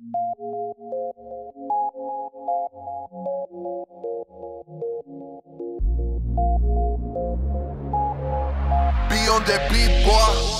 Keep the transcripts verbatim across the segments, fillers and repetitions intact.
Be on the beat, boy.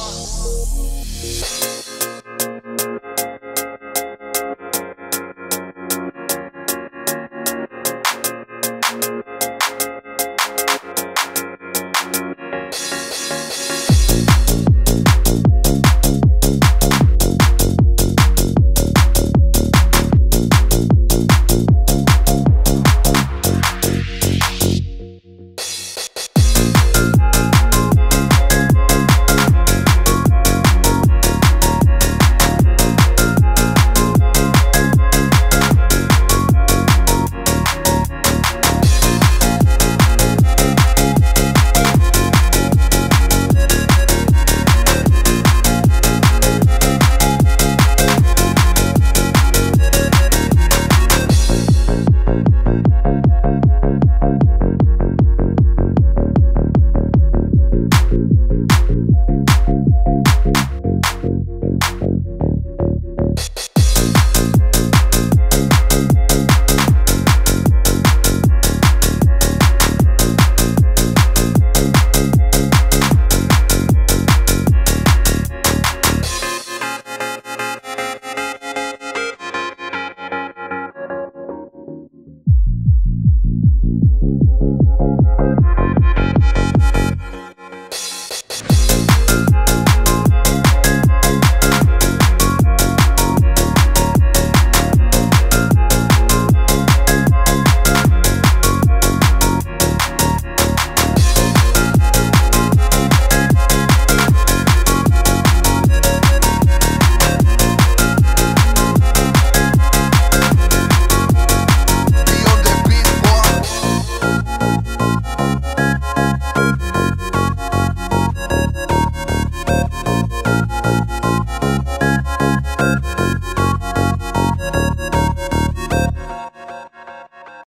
We'll be right back.